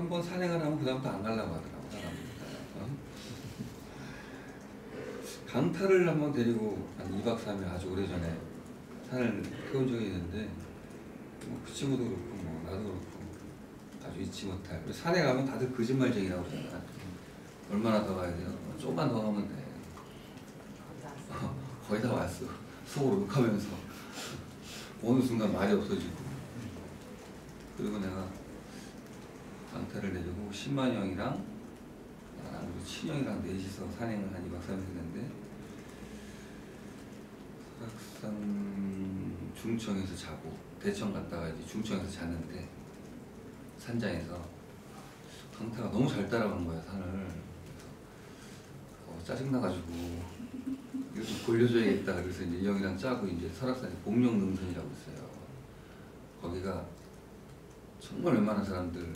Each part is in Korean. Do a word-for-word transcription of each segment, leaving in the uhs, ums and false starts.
한번 산행을 하면 그다음부터 안 가려고 하더라고 사람들. 어? 강타를 한번 데리고 한 이박 삼일 아주 오래전에 산을 태운 적이 있는데 뭐 그 친구도 그렇고 뭐 나도 그렇고 아주 잊지 못할. 산에 가면 다들 거짓말쟁이라고 그러잖아. 얼마나 더 가야 돼요? 조금만 더 가면 돼. 어, 거의 다 왔어. 속으로 욕하면서 어느 순간 말이 없어지고. 그리고 내가 강타를 내주고 십만이 형이랑 나랑 우리 친형이랑 넷이서 산행을 한 이박 삼일 했는데 설악산 중청에서 자고 대청 갔다가 이제 중청에서 잤는데 산장에서 강타가 너무 잘 따라간 거야 산을. 그래서 어, 짜증나가지고 이거 좀 돌려줘야겠다. 그래서 이제 이 형이랑 짜고 이제 설악산에 봉룡 능선이라고 있어요. 거기가 정말 웬만한 사람들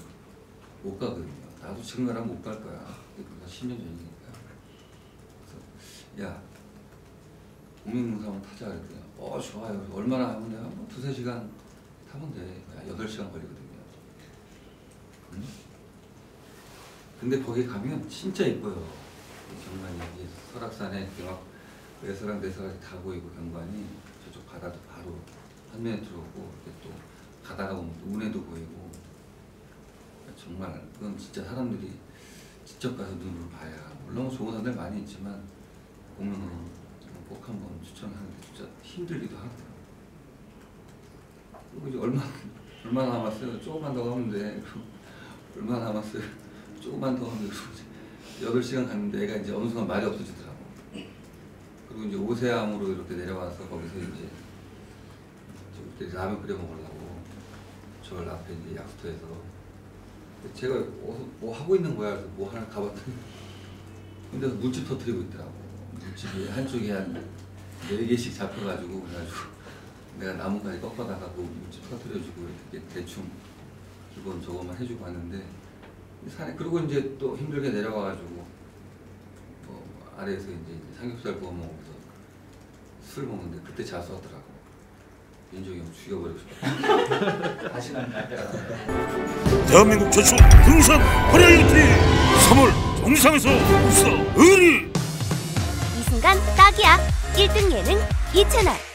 못 가거든요. 나도 지금 가라면 못 갈 거야. 그러다 십 년 전이니까. 그래서 야, 봉룡능선 한번 타자 그랬더니 어 좋아요. 얼마나 하면 돼요? 뭐 두세 시간 타면 돼. 여덟 시간 걸리거든요. 응? 근데 거기 가면 진짜 이뻐요. 경관이 여기 설악산에 이렇게 막 외서랑 내서까지 다 보이고 경관이 저쪽 바다도 바로 한면에 들어오고 이렇게 또 가다가 보면 운해도 보이고 정말 그건 진짜 사람들이 직접 가서 눈으로 봐야. 물론 좋은 산들 많이 있지만 보면은 꼭 한번 추천하는데 진짜 힘들기도 하고요. 그리고 이제 얼마 얼마 남았어요? 조금만 더 가면 돼. 얼마 남았어요? 조금만 더 가면 돼. 여덟 시간 갔는데 애가 이제 어느 순간 말이 없어지더라고. 그리고 이제 오세암으로 이렇게 내려와서 거기서 이제 그때 라면 끓여 먹으려고 절 앞에 이제 약수터에서 제가 뭐 하고 있는 거야. 그래서 뭐 하나 가봤더니 근데 물집 터뜨리고 있더라고. 물집이 한쪽에 한 네 개씩 잡혀가지고 그래가지고 내가 나뭇가지 꺾어다가 그 물집 터뜨려주고 이렇게 대충 기본 저거만 해주고 왔는데 산에 그리고 이제 또 힘들게 내려와가지고 뭐 아래에서 이제 삼겹살 구워 먹으면서 술 먹는데 그때 자수 하더라고. 민종이 형 죽여버리고 싶어. 다시는 안 돼. 대한민국 최초 등산 버라이어티 삼월 정상에서 우사 의리. 이 순간 딱이야. 일 등 예능 이 채널.